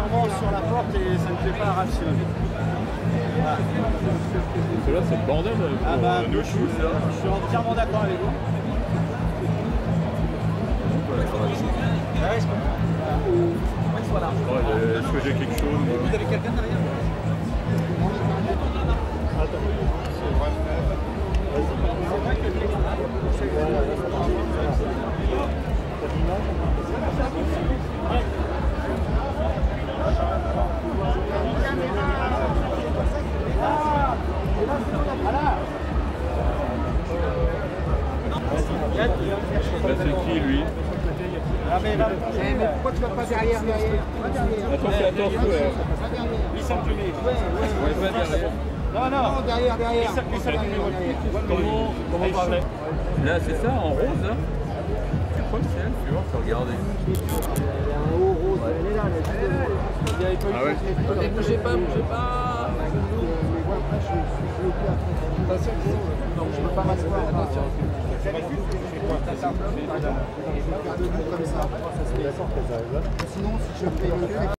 légèrement sur la porte et ça ne fait pas rationner. Voilà. Parce que là, c'est le bordel pour nos choses. Je suis entièrement d'accord avec vous. Ouais, je comprends. Ouais, soit là. Est-ce que j'ai quelque chose vous avez quelqu'un derrière? Attends. C'est vrai. C'est vrai que j'ai quelqu'un là, c'est qui lui? Ah mais pourquoi tu vas pas derrière? Attends, attention. Il s'appuie. Ouais, derrière. Non, derrière. Il s'appuie numéro 8. Comment parler? Là, c'est ça, en rose, là. Tu crois que c'est elle? Tu vois, faut regarder. En haut, rose, elle est là. Ah ouais. Bougez pas. Non, je ne peux pas m'asseoir. Attention. Sinon, si je fais le